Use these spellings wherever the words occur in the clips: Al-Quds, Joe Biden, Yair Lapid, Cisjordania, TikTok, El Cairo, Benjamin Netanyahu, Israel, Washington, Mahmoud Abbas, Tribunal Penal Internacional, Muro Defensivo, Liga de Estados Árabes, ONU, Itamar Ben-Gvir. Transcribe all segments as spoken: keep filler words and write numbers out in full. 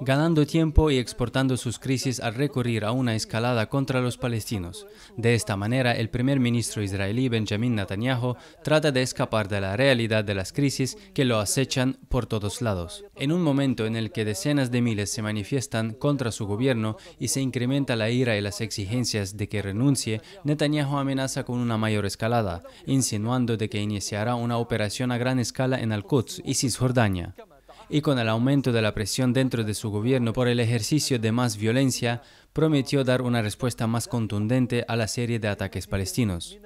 ganando tiempo y exportando sus crisis al recurrir a una escalada contra los palestinos. De esta manera, el primer ministro israelí Benjamin Netanyahu trata de escapar de la realidad de las crisis que lo acechan por todos lados. En un momento en el que decenas de miles se manifiestan contra su gobierno y se incrementa la ira y las exigencias de que renuncie, Netanyahu amenaza con una mayor escalada, insinuando de que iniciará una operación a gran escala en Al-Quds y Cisjordania. Y con el aumento de la presión dentro de su gobierno por el ejercicio de más violencia, prometió dar una respuesta más contundente a la serie de ataques palestinos.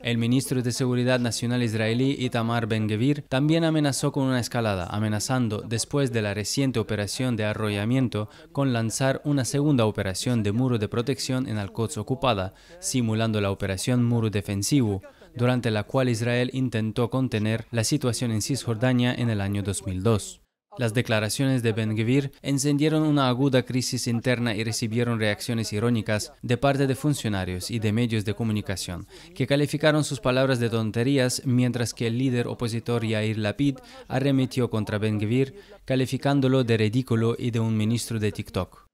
El ministro de Seguridad Nacional israelí, Itamar Ben-Gvir, también amenazó con una escalada, amenazando, después de la reciente operación de arrollamiento, con lanzar una segunda operación de muro de protección en Al-Quds ocupada, simulando la operación Muro Defensivo, durante la cual Israel intentó contener la situación en Cisjordania en el año dos mil dos. Las declaraciones de Ben-Gvir encendieron una aguda crisis interna y recibieron reacciones irónicas de parte de funcionarios y de medios de comunicación, que calificaron sus palabras de tonterías, mientras que el líder opositor Yair Lapid arremetió contra Ben-Gvir, calificándolo de ridículo y de un ministro de TikTok.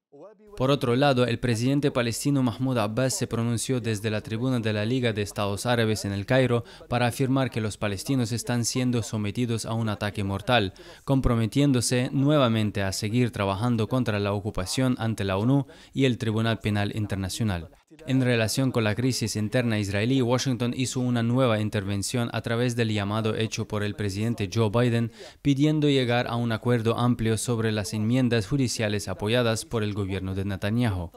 Por otro lado, el presidente palestino Mahmoud Abbas se pronunció desde la tribuna de la Liga de Estados Árabes en El Cairo para afirmar que los palestinos están siendo sometidos a un ataque mortal, comprometiéndose nuevamente a seguir trabajando contra la ocupación ante la ONU y el Tribunal Penal Internacional. En relación con la crisis interna israelí, Washington hizo una nueva intervención a través del llamado hecho por el presidente Joe Biden, pidiendo llegar a un acuerdo amplio sobre las enmiendas judiciales apoyadas por el gobierno de Netanyahu.